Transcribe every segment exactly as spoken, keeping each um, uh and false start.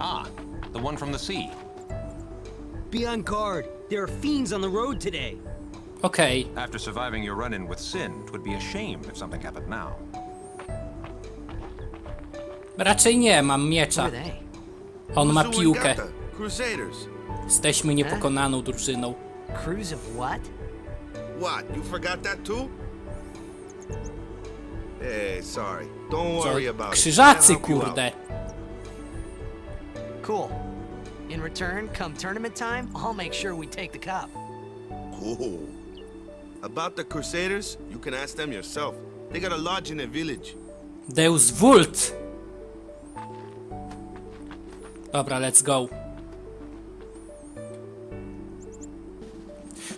Ah, the one from the sea. Be on guard. There are fiends on the road today. Okay. After surviving your run-in with Sin, it would be a shame if something happened now. Raczej nie, mam miecza. On ma piłkę. Jesteśmy niepokonaną drużyną. Cruise of what? What? You forgot that too? Hey, sorry. Don't worry about it. Krzyżacy, kurde. Cool. In return, come tournament time, I'll make sure we take the cup. Oh. About the Crusaders, you can ask them yourself. They got a lodge in a village. Deus Vult. Dobra, let's go.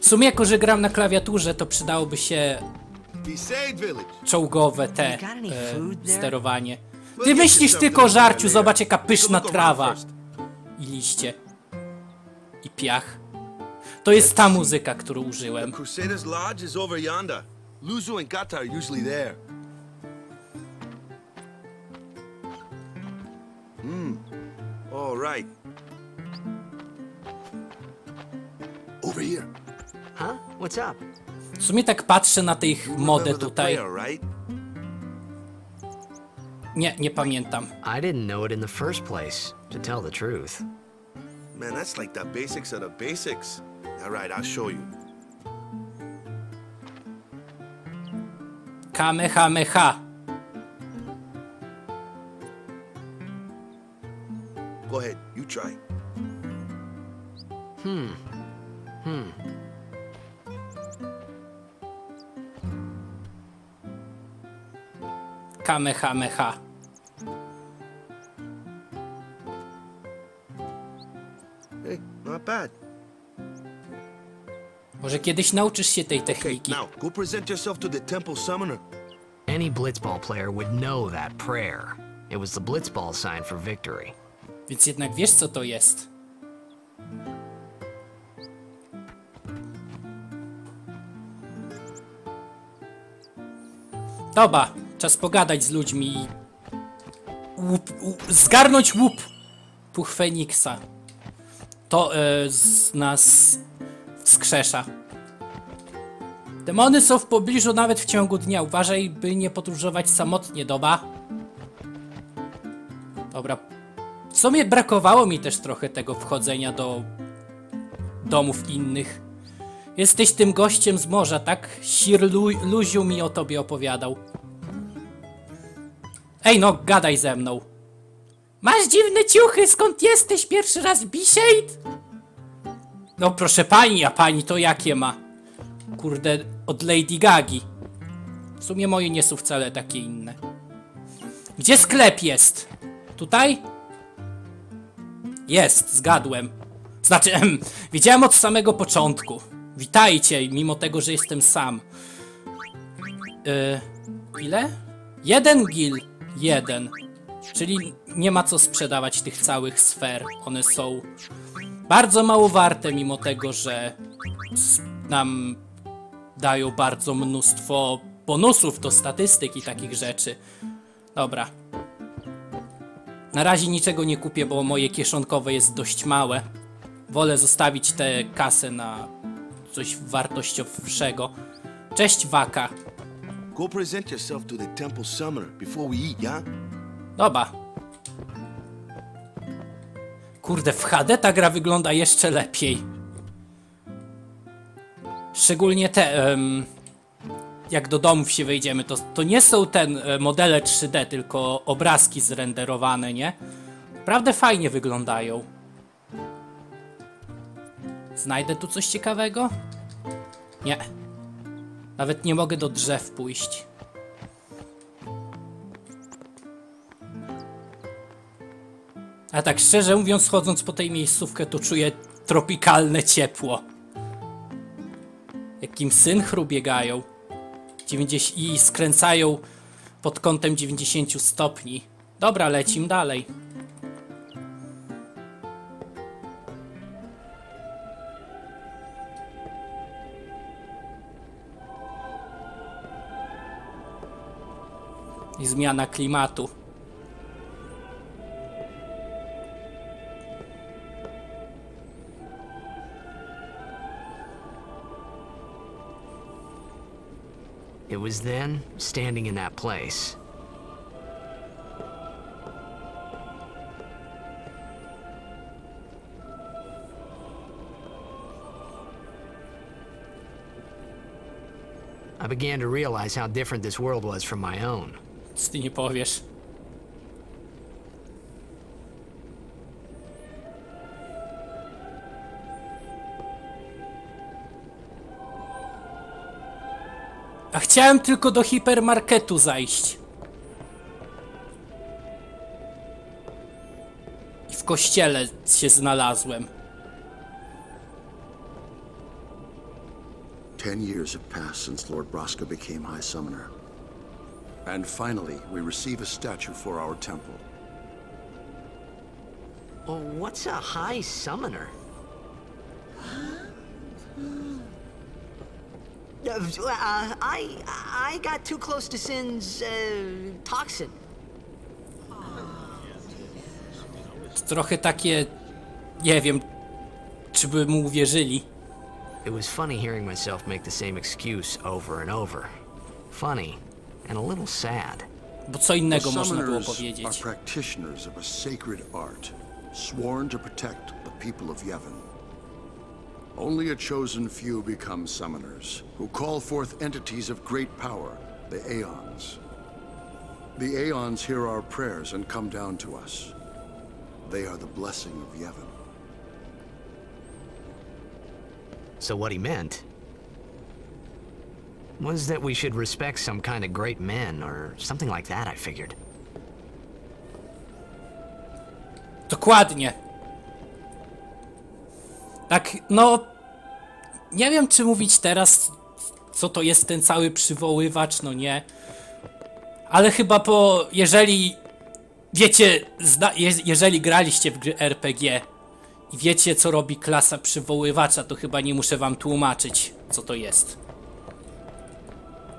W sumie, jako że gram na klawiaturze, to przydałoby się czołgowe te e, sterowanie. Ty myślisz tylko o żarciu, zobacz jaka pyszna trawa. I liście. I piach. To jest ta muzyka, którą użyłem. Mm. All right. Over here. Huh? What's up? W sumie tak patrzę na tę ich modę tutaj. Nie, nie pamiętam. I didn't know it in the first place, to tell the truth. Man, that's like the basics of the basics. All right, I'll show you. Kamehameha. Go ahead, you try. Hmm. Hmm. Kamehameha. Hey, not bad. Może kiedyś nauczysz się tej techniki. Okay, now go present yourself to the temple summoner. Any blitzball player would know that prayer. It was the blitzball sign for victory. Więc jednak wiesz, co to jest. Dobra, czas pogadać z ludźmi i łup, łup, zgarnąć łup Puch Feniksa. To e, z nas wskrzesza. Demony są w pobliżu nawet w ciągu dnia. Uważaj, by nie podróżować samotnie, dobra? Dobra. W sumie brakowało mi też trochę tego wchodzenia do domów innych. Jesteś tym gościem z morza, tak? Sir Lu Luziu mi o tobie opowiadał. Ej no, gadaj ze mną. Masz dziwne ciuchy, skąd jesteś? Pierwszy raz Bishade? No proszę pani, a pani to jakie ma? Kurde, od Lady Gagi. W sumie moje nie są wcale takie inne. Gdzie sklep jest? Tutaj? Jest, zgadłem. Znaczy, em, widziałem od samego początku. Witajcie, mimo tego, że jestem sam. Yy, ile? Jeden gil. Jeden. Czyli nie ma co sprzedawać tych całych sfer. One są bardzo mało warte, mimo tego, że nam dają bardzo mnóstwo bonusów do statystyk i takich rzeczy. Dobra. Na razie niczego nie kupię, bo moje kieszonkowe jest dość małe. Wolę zostawić tę kasę na coś wartościowszego. Cześć, Waka. Go present yourself to the temple summoner before we eat, yeah? Dobra. Kurde, w H D ta gra wygląda jeszcze lepiej. Szczególnie te... Um, jak do domów się wejdziemy, to, to nie są te modele trzy D, tylko obrazki zrenderowane, nie? Naprawdę fajnie wyglądają. Znajdę tu coś ciekawego? Nie. Nawet nie mogę do drzew pójść. A tak szczerze mówiąc, chodząc po tej miejscówkę, to czuję tropikalne ciepło. Jakim synchru biegają. I skręcają pod kątem dziewięćdziesięciu stopni. Dobra, lecim dalej. I zmiana klimatu. It was then, standing in that place. I began to realize how different this world was from my own. Co ty nie powiesz? A chciałem tylko do hipermarketu zajść. I w kościele się znalazłem. Ten years have passed since Lord Braska became High Summoner. And finally, we receive a statue for our temple. Well, what's a High Summoner? Uh, I I got too close to Sin's uh, toxin. Trochę takie, nie wiem, czy by mu uwierzyli. It was funny hearing myself make the same excuse over and over. Funny and a little sad. Bo co innego można było powiedzieć. Summoners are practitioners of a sacred art, sworn to protect the people of Yevon. Only a chosen few become summoners, who call forth entities of great power, the aeons. The aeons hear our prayers and come down to us. They are the blessing of Yevon. So what he meant was that we should respect some kind of great men or something like that, I figured. Dokładnie. Tak, no nie wiem, czy mówić teraz, co to jest ten cały przywoływacz, no nie. Ale chyba po, jeżeli wiecie, zna, je, jeżeli graliście w gry R P G i wiecie, co robi klasa przywoływacza, to chyba nie muszę wam tłumaczyć, co to jest.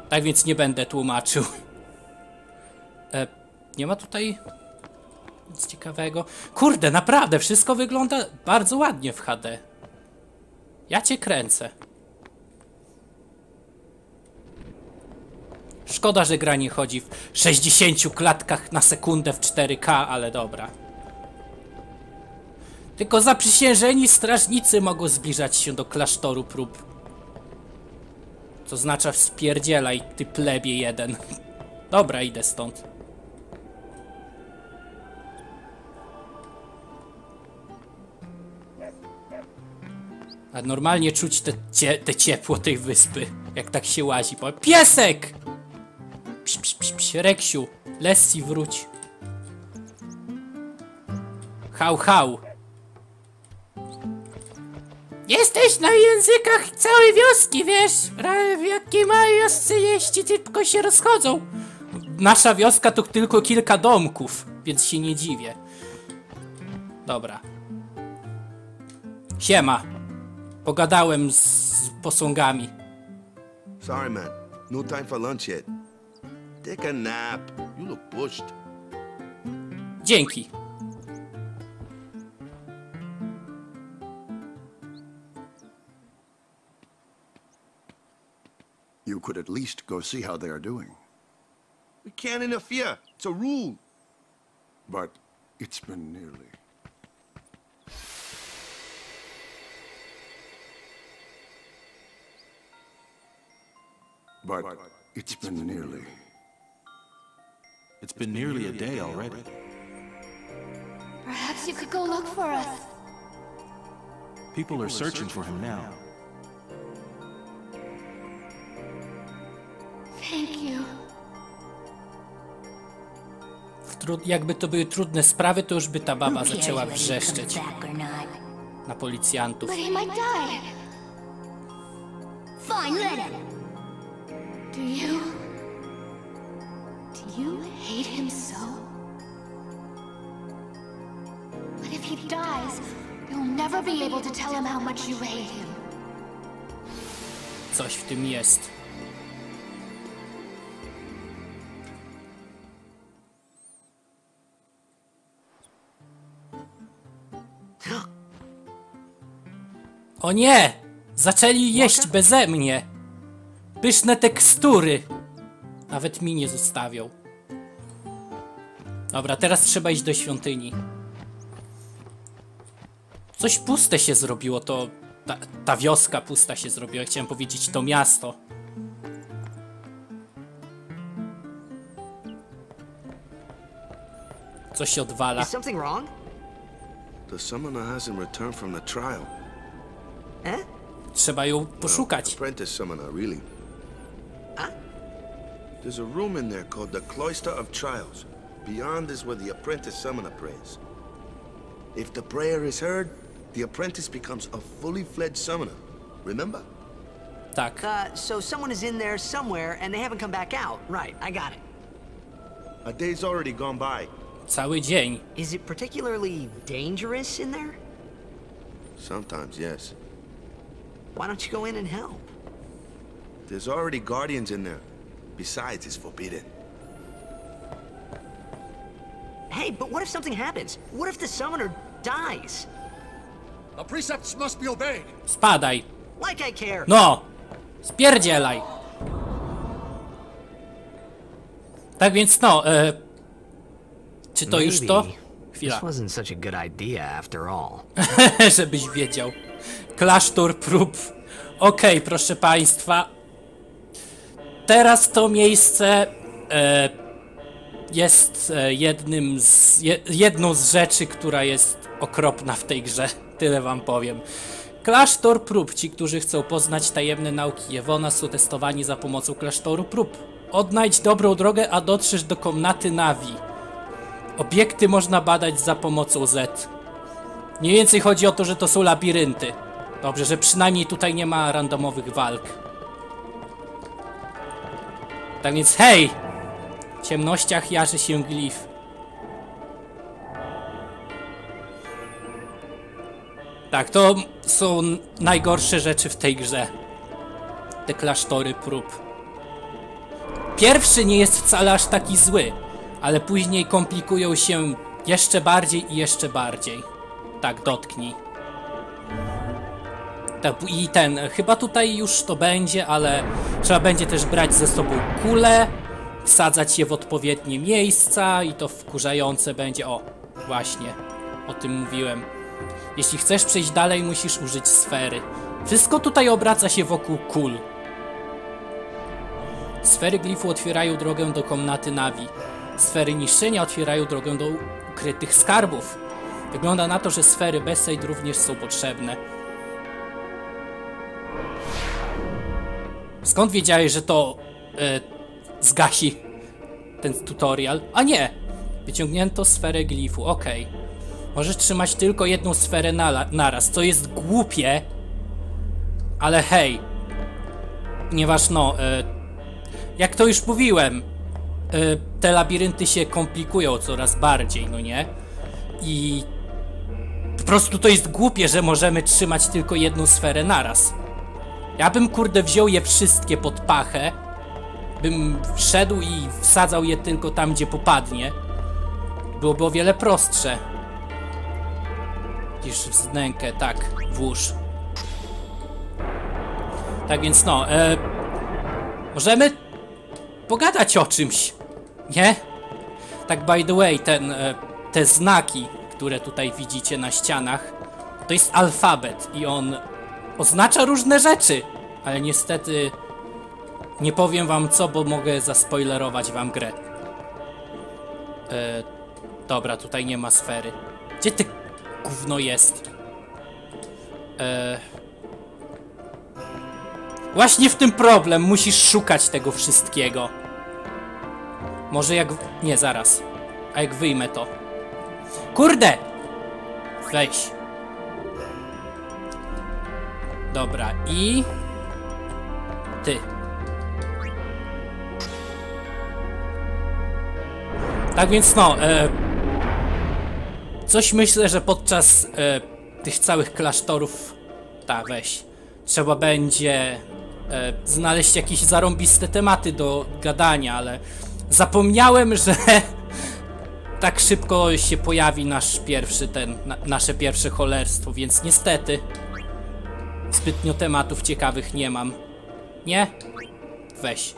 Tak więc nie będę tłumaczył. E, nie ma tutaj nic ciekawego. Kurde, naprawdę, wszystko wygląda bardzo ładnie w H D. Ja cię kręcę. Szkoda, że gra nie chodzi w sześćdziesięciu klatkach na sekundę w cztery K, ale dobra. Tylko zaprzysiężeni strażnicy mogą zbliżać się do klasztoru prób. To znaczy spierdzielaj, ty plebie jeden. Dobra, idę stąd. A normalnie czuć te, cie te ciepło tej wyspy, jak tak się łazi. Piesek! Psz, psz, psz, psz, Reksiu, Lessi, wróć. Hał, hał. Jesteś na językach całej wioski, wiesz? W jakiej małej wiosce jeździ, tylko się rozchodzą. Nasza wioska to tylko kilka domków, więc się nie dziwię. Dobra. Siema. Pogadałem z posągami. Sorry man, no time for lunch yet. Take a nap, you look pushed. Dzięki. You could at least go see how they are doing. We can't interfere. It's a rule. But it's been nearly. But it's been nearly. It's been nearly a day already. Perhaps you could go look for us. People are searching for him now. Jakby to były trudne sprawy, to już by ta baba zaczęła wrzeszczeć na policjantów. Coś w tym jest. O nie! Zaczęli jeść beze mnie! Pyszne tekstury! Nawet mi nie zostawią. Dobra, teraz trzeba iść do świątyni. Coś puste się zrobiło, to... Ta, ta wioska pusta się zrobiła, chciałem powiedzieć to miasto. Coś się odwala. Is something wrong? The summoner hasn't returned from the trial. Eh? Trzeba ją poszukać. Apprentice summoner, really. There's a room in there called the Cloister of Trials. Beyond is where the apprentice summoner prays. If the prayer is heard, the apprentice becomes a fully fledged summoner. Remember? Tak. Uh, so someone is in there somewhere and they haven't come back out. Right, I got it. A day's already gone by. Cały dzień. Is it particularly dangerous in there? Sometimes, yes. Why don't you go in and help? There's already guardians in there. Besides, it's forbidden. Hey, but what if something happens? What if the summoner dies? The precepts must be obeyed. Spadaj. Like I care. No. Spierdzielaj. Tak więc no, e... czy to już to? Chwila. Żebyś wiedział. Klasztor prób. Okej, okay, proszę państwa. Teraz to miejsce e, jest jednym z, jedną z rzeczy, która jest okropna w tej grze. Tyle wam powiem. Klasztor prób. Ci, którzy chcą poznać tajemne nauki Yevona, są testowani za pomocą klasztoru prób. Odnajdź dobrą drogę, a dotrzesz do komnaty Navi. Obiekty można badać za pomocą Z. Mniej więcej chodzi o to, że to są labirynty. Dobrze, że przynajmniej tutaj nie ma randomowych walk. Tak więc hej! W ciemnościach jarzy się glif. Tak, to są najgorsze rzeczy w tej grze. Te klasztory prób. Pierwszy nie jest wcale aż taki zły, ale później komplikują się jeszcze bardziej i jeszcze bardziej. Tak, dotknij. I ten, chyba tutaj już to będzie, ale trzeba będzie też brać ze sobą kulę, wsadzać je w odpowiednie miejsca i to wkurzające będzie. O, właśnie, o tym mówiłem. Jeśli chcesz przejść dalej, musisz użyć sfery. Wszystko tutaj obraca się wokół kul. Sfery glifu otwierają drogę do komnaty Navi. Sfery niszczenia otwierają drogę do ukrytych skarbów. Wygląda na to, że sfery Besaid również są potrzebne. Skąd wiedziałeś, że to e, zgasi ten tutorial? A nie! Wyciągnięto sferę glifu, okej. Okay. Możesz trzymać tylko jedną sferę na, naraz, co jest głupie, ale hej. Ponieważ no, e, jak to już mówiłem, e, te labirynty się komplikują coraz bardziej, no nie? I po prostu to jest głupie, że możemy trzymać tylko jedną sferę naraz. Ja bym, kurde, wziął je wszystkie pod pachę, bym wszedł i wsadzał je tylko tam, gdzie popadnie. Byłoby o wiele prostsze. Niż wznękę, tak, włóż. Tak więc no, e, możemy pogadać o czymś, nie? Tak by the way, ten, e, te znaki, które tutaj widzicie na ścianach, to jest alfabet i on... oznacza różne rzeczy, ale niestety nie powiem wam co, bo mogę zaspoilerować wam grę. E, dobra, tutaj nie ma sfery. Gdzie ty gówno jest? E, właśnie w tym problem, musisz szukać tego wszystkiego. Może jak... nie, zaraz. A jak wyjmę to? Kurde! Weź. Dobra, i... ty. Tak więc no, e... coś myślę, że podczas e... tych całych klasztorów... ta, weź. Trzeba będzie e... znaleźć jakieś zarąbiste tematy do gadania, ale... zapomniałem, że... tak szybko się pojawi nasz pierwszy ten... Na nasze pierwsze cholerstwo, więc niestety... zbytnio tematów ciekawych nie mam. Nie? Weź.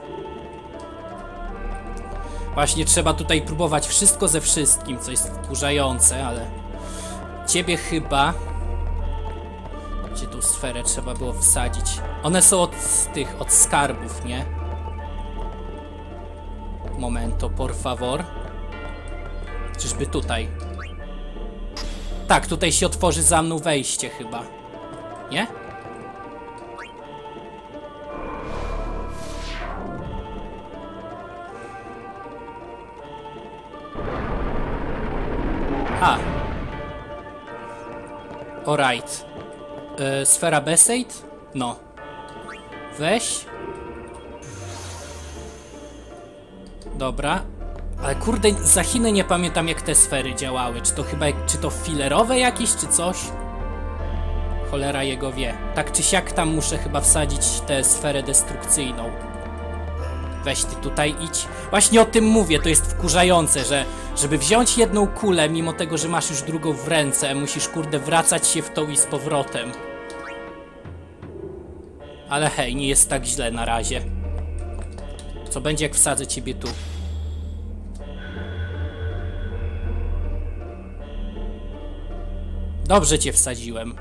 Właśnie trzeba tutaj próbować wszystko ze wszystkim, co jest wkurzające, ale... Ciebie chyba... Gdzie tą sferę trzeba było wsadzić? One są od tych, od skarbów, nie? Momento, por favor. Czyżby tutaj? Tak, tutaj się otworzy za mną wejście chyba. Nie? A. Alright. Yy, sfera Beseit? No. Weź. Dobra. Ale kurde, za Chiny nie pamiętam, jak te sfery działały. Czy to chyba, czy to filerowe jakieś, czy coś? Cholera jego wie. Tak czy siak tam muszę chyba wsadzić tę sferę destrukcyjną. Weź ty tutaj idź. Właśnie o tym mówię, to jest wkurzające, że żeby wziąć jedną kulę, mimo tego, że masz już drugą w ręce, musisz kurde wracać się w tą i z powrotem. Ale hej, nie jest tak źle na razie. Co będzie, jak wsadzę ciebie tu? Dobrze cię wsadziłem.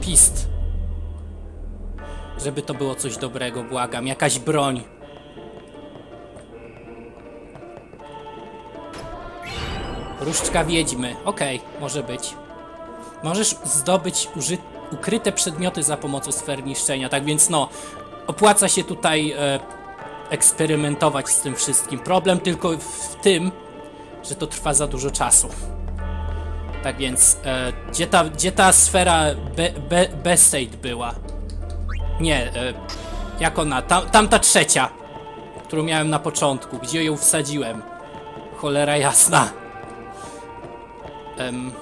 Pist. Żeby to było coś dobrego, błagam. Jakaś broń. Różdżka wiedźmy. Okej, okay, może być. Możesz zdobyć ukryte przedmioty za pomocą sfer niszczenia. Tak więc no, opłaca się tutaj e, eksperymentować z tym wszystkim. Problem tylko w tym, że to trwa za dużo czasu. Tak więc, e, gdzie, ta, gdzie ta sfera be, be, Beseit była? Nie, e, jak ona? Tam, tamta trzecia, którą miałem na początku. Gdzie ją wsadziłem? Cholera jasna. Em,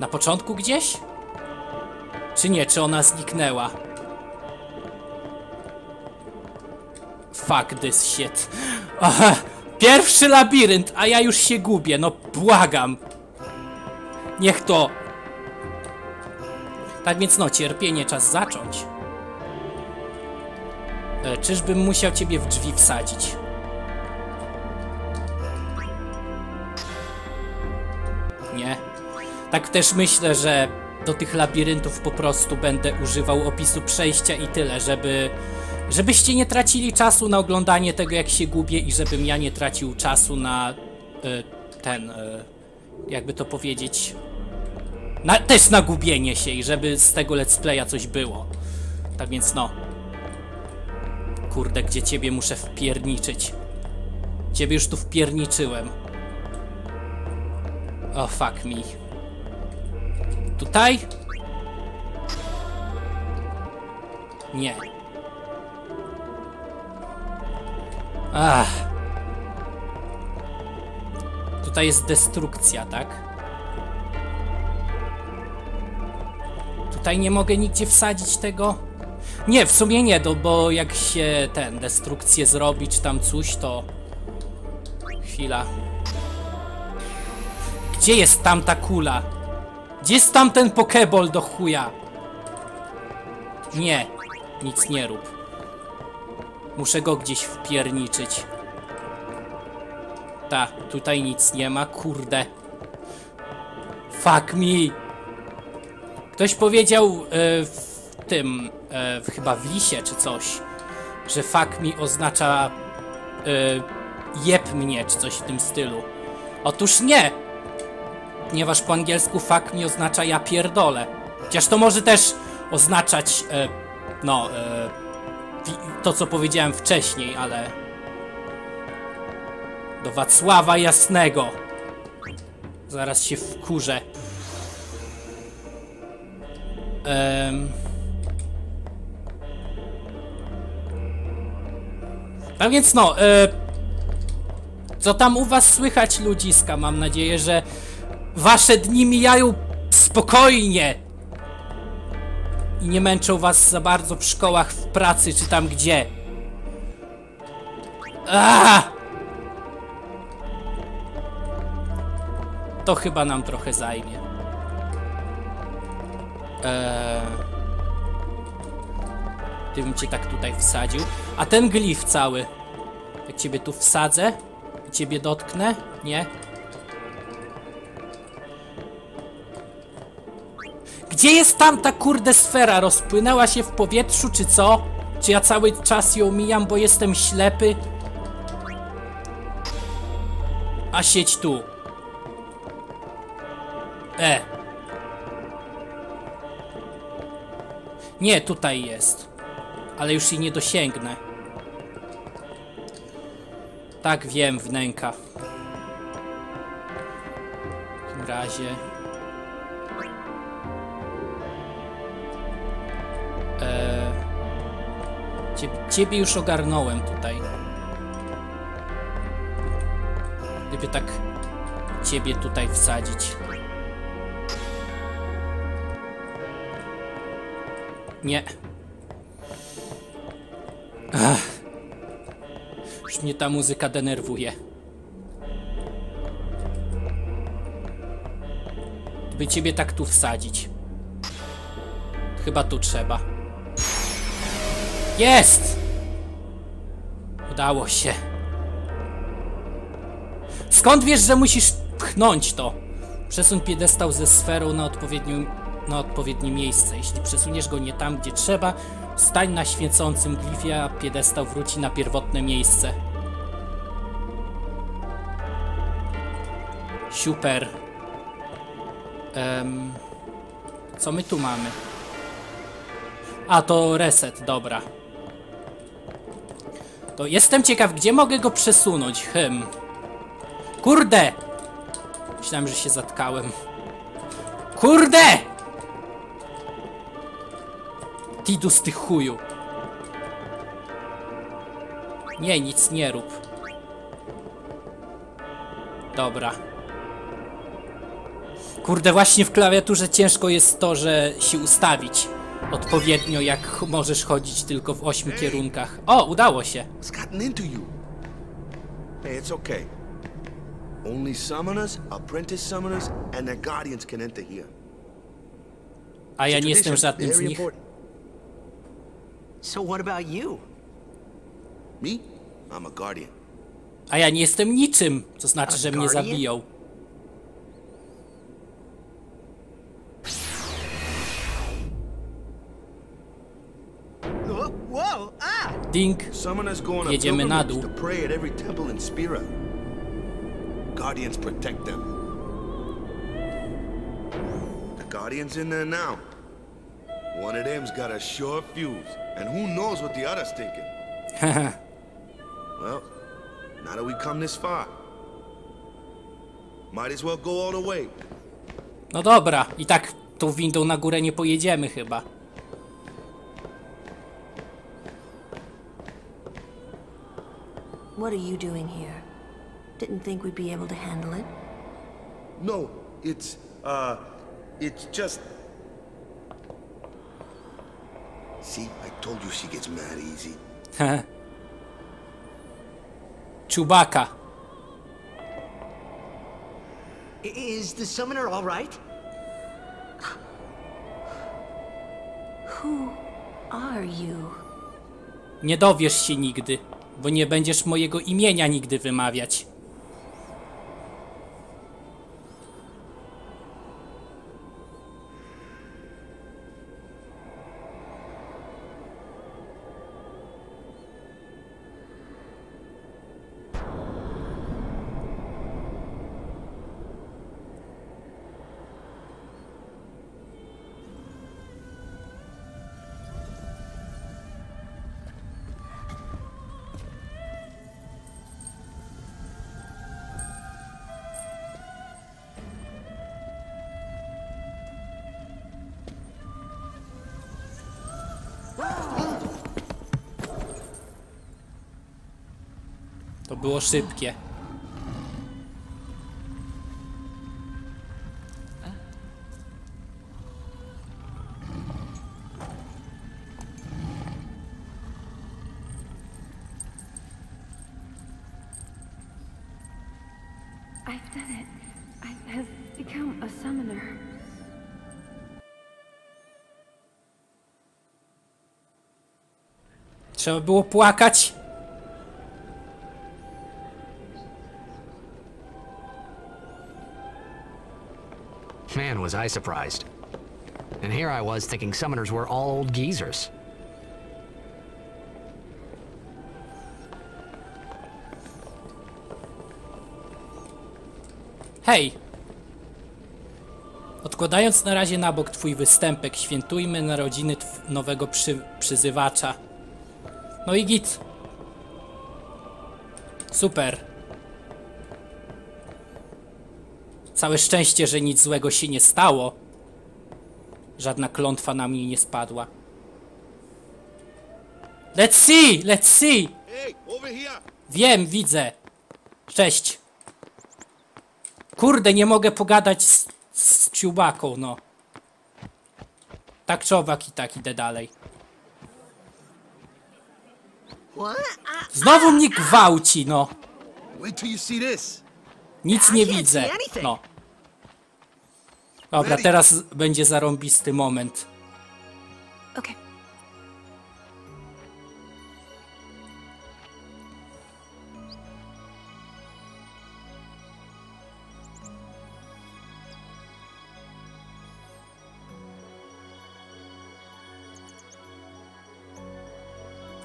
na początku gdzieś? Czy nie? Czy ona zniknęła? Fuck this shit. Aha. Pierwszy labirynt, a ja już się gubię, no błagam. Niech to. Tak więc no, cierpienie, czas zacząć. E, czyżbym musiał ciebie w drzwi wsadzić? Nie. Tak też myślę, że do tych labiryntów po prostu będę używał opisu przejścia i tyle, żeby... Żebyście nie tracili czasu na oglądanie tego, jak się gubię, i żebym ja nie tracił czasu na y, ten, y, jakby to powiedzieć, na, też na gubienie się, i żeby z tego let's playa coś było. Tak więc no. Kurde, gdzie ciebie muszę wpierniczyć? Ciebie już tu wpierniczyłem. O, fuck me. Tutaj? Nie. Ach. Tutaj jest destrukcja, tak? Tutaj nie mogę nigdzie wsadzić tego? Nie, w sumie nie, no, bo jak się ten, destrukcję zrobi, czy tam coś, to... Chwila. Gdzie jest tamta kula? Gdzie jest tamten pokeball do chuja? Nie, nic nie rób. Muszę go gdzieś wpierniczyć. Ta, tutaj nic nie ma, kurde. Fuck me. Ktoś powiedział y, w tym, y, chyba w lisie czy coś, że fuck me oznacza y, jeb mnie czy coś w tym stylu. Otóż nie. Ponieważ po angielsku fuck me oznacza ja pierdolę. Chociaż to może też oznaczać, y, no... Y, to, co powiedziałem wcześniej, ale... Do Wacława Jasnego. Zaraz się wkurzę. Um... Tak więc no, e... co tam u was słychać, ludziska? Mam nadzieję, że wasze dni mijają spokojnie i nie męczą was za bardzo w szkołach, w pracy, czy tam gdzie. Aaaa! To chyba nam trochę zajmie. Eee... gdybym cię tak tutaj wsadził. A ten glif cały. Jak ciebie tu wsadzę i ciebie dotknę? Nie? Gdzie jest tamta kurde sfera? Rozpłynęła się w powietrzu czy co? Czy ja cały czas ją mijam, bo jestem ślepy? A sieć tu. E. Nie, tutaj jest. Ale już jej nie dosięgnę. Tak, wiem, wnęka. W takim razie... E. Ciebie, ciebie już ogarnąłem tutaj. Gdyby tak ciebie tutaj wsadzić. Nie. Ach. Już mnie ta muzyka denerwuje. By ciebie tak tu wsadzić. Chyba tu trzeba. Jest! Udało się. Skąd wiesz, że musisz pchnąć to? Przesuń piedestał ze sferą na odpowiednią... na odpowiednie miejsce. Jeśli przesuniesz go nie tam, gdzie trzeba, stań na świecącym glifie, a piedestał wróci na pierwotne miejsce. Super. Um, co my tu mamy? A, to reset, dobra. To jestem ciekaw, gdzie mogę go przesunąć. Hmm. Kurde! Myślałem, że się zatkałem. Kurde! Tidus, ty chuju. Nie, nic nie rób. Dobra. Kurde, właśnie w klawiaturze ciężko jest to, że się ustawić odpowiednio, jak możesz chodzić tylko w ośmiu kierunkach. O, udało się. A ja nie jestem żadnym z nich. So what about you? Me? I'm a guardian. A ja nie jestem niczym, co znaczy, że mnie zabiją. Ding. Jedziemy na dół. Guardians protect them. The guardians in there now. One of them's got a short fuse, and who knows what the other's thinking. Well, now that we come this far, might as well go all the way. No dobra, i tak tą windą na górę nie pojedziemy chyba. What are you doing here? Didn't think we'd be able to handle it. No, it's uh, it's just. See, I told you she gets mad easy. Chewbacca. Is the summoner all right? Who are you? Nie dowiesz się nigdy, bo nie będziesz mojego imienia nigdy wymawiać. To było szybkie. I've done it. I have become a summoner. Trzeba było płakać. Man, was I surprised. And here I was thinking summoners were all old geezers. Hej! Odkładając na razie na bok twój występek, świętujmy narodziny nowego przy przyzywacza. No i git. Super. Całe szczęście, że nic złego się nie stało. Żadna klątwa na mnie nie spadła. Let's see! Let's see! Wiem, widzę. Cześć. Kurde, nie mogę pogadać z, z Ciubaką, no. Tak czy owak i tak idę dalej. Znowu mnie gwałci, no. Nic nie widzę, no. Dobra, teraz będzie zarąbisty moment.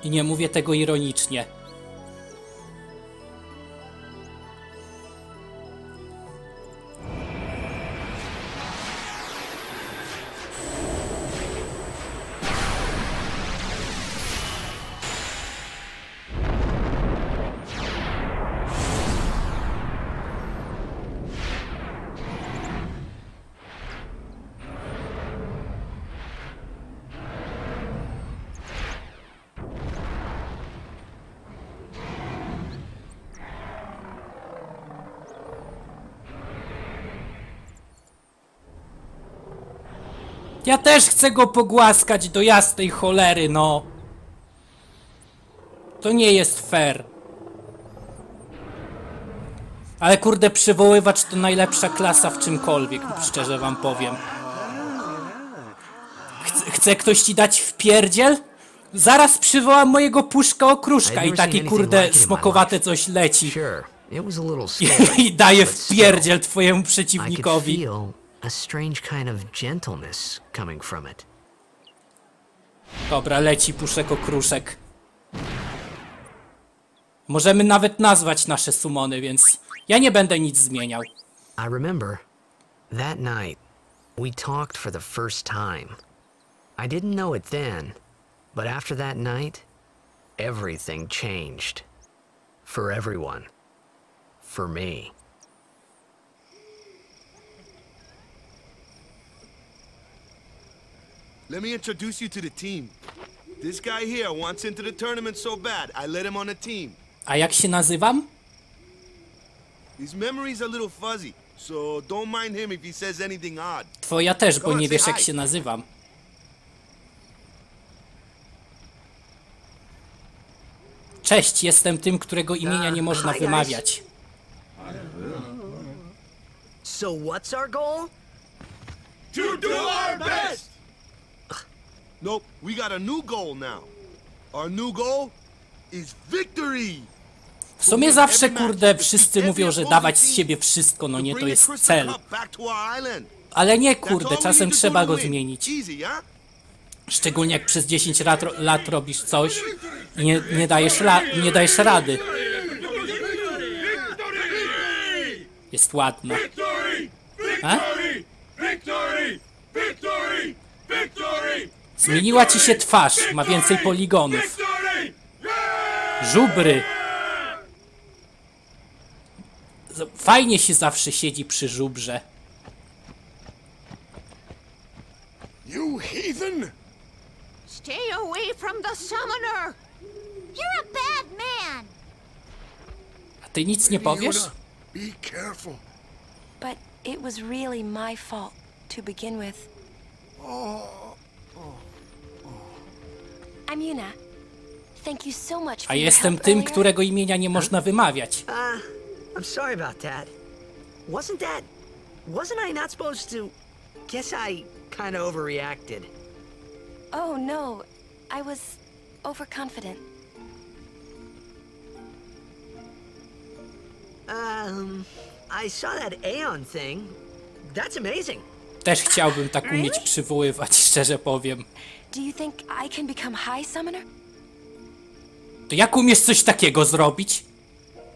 I nie mówię tego ironicznie. Ja też chcę go pogłaskać do jasnej cholery, no. To nie jest fair. Ale kurde, przywoływacz to najlepsza klasa w czymkolwiek, szczerze wam powiem. Chce, chce ktoś ci dać wpierdziel? Zaraz przywołam mojego puszka okruszka i taki kurde smokowate coś leci. I, i daje wpierdziel twojemu przeciwnikowi. A strange kind of gentleness coming from it. Dobra, leci puszek okruszek. Możemy nawet nazwać nasze sumony, więc ja nie będę nic zmieniał. I remember that night we talked for the first time. I didn't know it then, but after that night everything changed for everyone. For me. Let me introduce you to the team. This guy here wants into the tournament so bad, I let him on the team. A jak się nazywam? His memory's a little fuzzy, so don't mind him if he says anything odd. Twoja też, bo nie wiesz jak się nazywam. Cześć, jestem tym, którego imienia nie można wymawiać. So what's our goal? To do our best! Nope, we got a new goal now. Our new goal is victory. W sumie zawsze, kurde, wszyscy mówią, że dawać z siebie wszystko, no nie, to jest cel. Ale nie, kurde, czasem trzeba go zmienić. Szczególnie jak przez dziesięć lat robisz coś i nie, nie, dajesz nie dajesz rady. Jest ładna. A? Zmieniła ci się twarz, ma więcej poligonów. Żubry. Fajnie się zawsze siedzi przy żubrze. You heathen! Stay away from the summoner. You're a bad man. A ty nic nie powiesz? Be careful. But it was really my fault to begin with. I'm Yuna. Thank you so much for. A jestem tym, którego imienia nie można wymawiać. Uh, I'm sorry about that. Wasn't that wasn't I not supposed to? Guess I kind of overreacted. Oh no. I was overconfident. Um, I saw that aeon thing. That's amazing. Też chciałbym tak umieć really? przywoływać, szczerze powiem. Do you think I can become High Summoner? To jak umiesz coś takiego zrobić?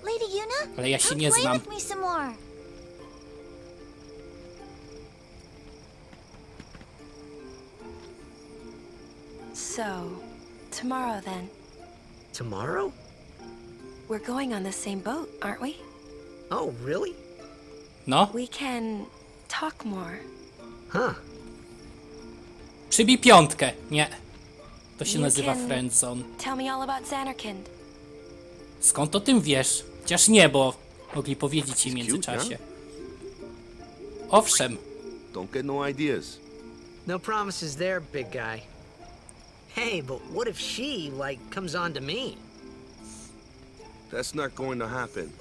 Lady Yuna? Ale ja się nie znam. So, tomorrow then. Tomorrow? We're going on the same boat, aren't we? Oh, really? No. We can talk more. Huh. Przybij piątkę. Nie. To się you nazywa friendzone. Tell me all about Zanarkand. Skąd o tym wiesz? Chociaż nie, bo mogli powiedzieć ci w międzyczasie. Owszem. Don't get no ideas. No promises there, big guy. Hey, but what if she, like, comes on to me? That's not going to happen.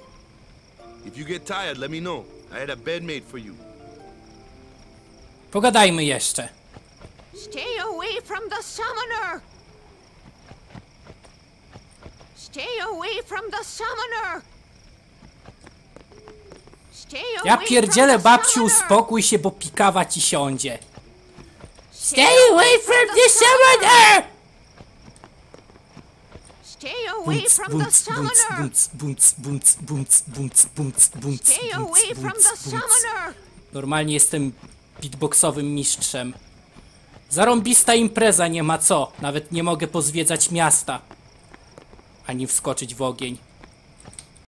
If you get tired, let me know. I had a bed made for you. Pogadajmy jeszcze. Stay away from the summoner. Stay away from the summoner. Stay away. Ja pierdzielę, babciu, uspokój się, bo pikawa ci siądzie. Stay away from the summoner! Stay away from the summoner! Stay away from the summoner! Normalnie jestem beatboxowym mistrzem. Zarąbista impreza, nie ma co. Nawet nie mogę pozwiedzać miasta. Ani wskoczyć w ogień.